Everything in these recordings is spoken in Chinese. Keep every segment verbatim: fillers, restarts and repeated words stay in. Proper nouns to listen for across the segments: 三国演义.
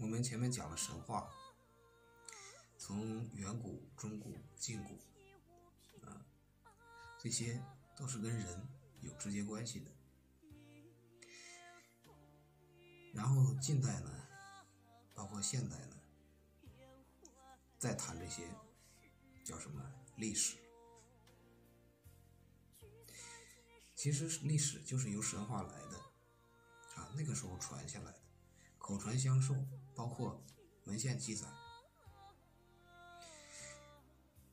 我们前面讲了神话，从远古、中古、近古，啊，这些都是跟人有直接关系的。然后近代呢，包括现代呢，再谈这些叫什么历史。其实历史就是由神话来的，啊，那个时候传下来的，口传相授，包括文献记载。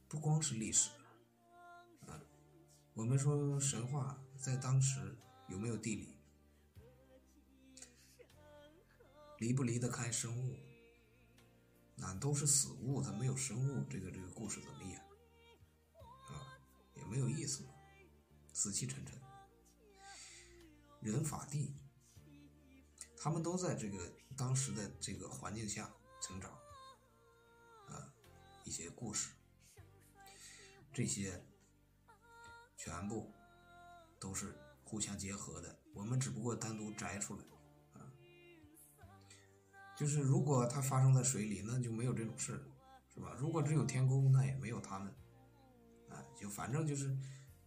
不光是历史，啊，我们说神话在当时有没有地理，离不离得开生物？那都是死物，它没有生物，这个这个故事怎么演？啊，也没有意思嘛，死气沉沉。人法地，他们都在这个当时的这个环境下成长，啊，一些故事，这些全部都是互相结合的，我们只不过单独摘出来，啊，就是如果它发生在水里，那就没有这种事，是吧？如果只有天空，那也没有他们，啊，就反正就是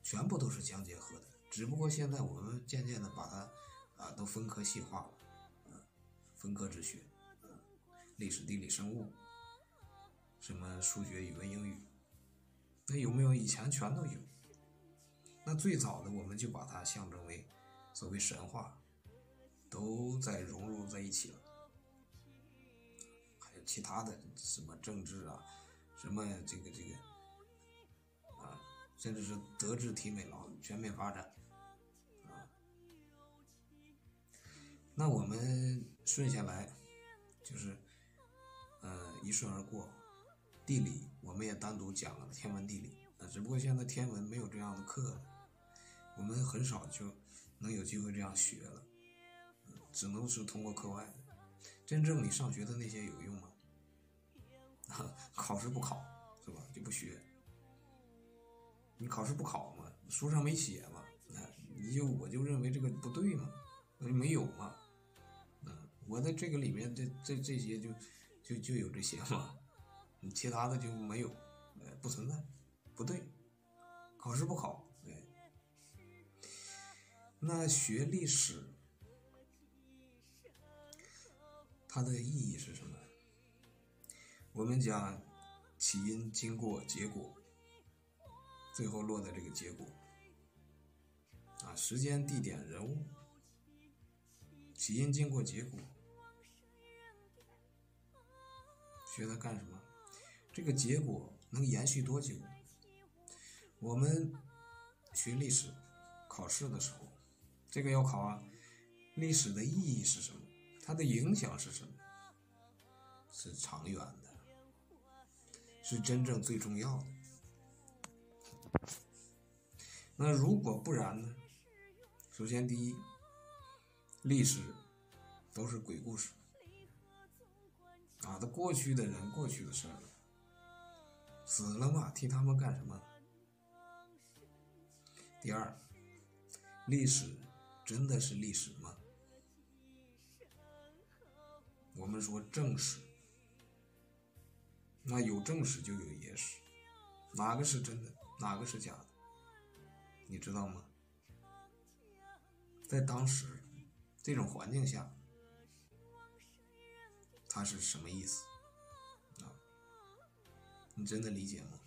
全部都是相结合的，只不过现在我们渐渐的把它啊都分科细化了，啊，分科之学，啊，历史、地理、生物，什么数学、语文、英语，那有没有以前全都有？那最早的我们就把它象征为所谓神话，都在融入在一起了。还有其他的什么政治啊，什么这个这个啊。甚至是德智体美劳全面发展，啊，那我们顺下来就是，呃，一瞬而过。地理我们也单独讲了天文地理，啊，只不过现在天文没有这样的课了，我们很少就能有机会这样学了，嗯，只能是通过课外。真正你上学的那些有用吗？啊，考试不考是吧？就不学。你考试不考嘛，书上没写嘛，你就我就认为这个不对嘛，没有嘛，嗯，我在这个里面这这这些就就就有这些嘛，你其他的就没有，呃，不存在，不对，考试不考，对。那学历史，它的意义是什么？我们讲起因、经过、结果。最后落的这个结果，啊，时间、地点、人物，起因、经过、结果，学它干什么？这个结果能延续多久？我们学历史考试的时候，这个要考啊，历史的意义是什么？它的影响是什么？是长远的，是真正最重要的。那如果不然呢？首先第一，历史都是鬼故事啊，他过去的人过去的事儿，死了嘛，替他们干什么？第二，历史真的是历史吗？我们说正史，那有正史就有野史，哪个是真的，哪个是假的，你知道吗？在当时这种环境下，它是什么意思啊？你真的理解吗？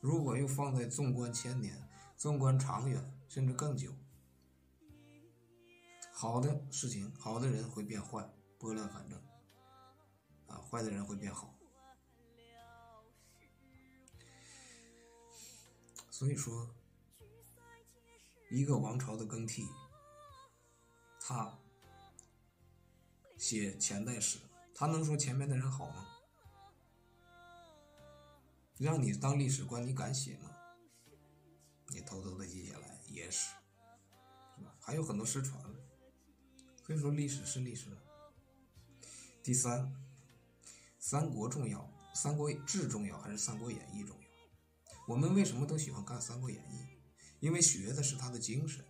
如果又放在纵观千年、纵观长远，甚至更久，好的事情、好的人会变坏，拨乱反正啊，坏的人会变好。所以说，一个王朝的更替，他写前代史，他能说前面的人好吗？让你当历史官，你敢写吗？你偷偷的记下来野史，是吧？还有很多失传了。所以说，历史是历史。第三，三国重要，三国志重要还是三国演义重要？我们为什么都喜欢看《三国演义》？因为学的是他的精神，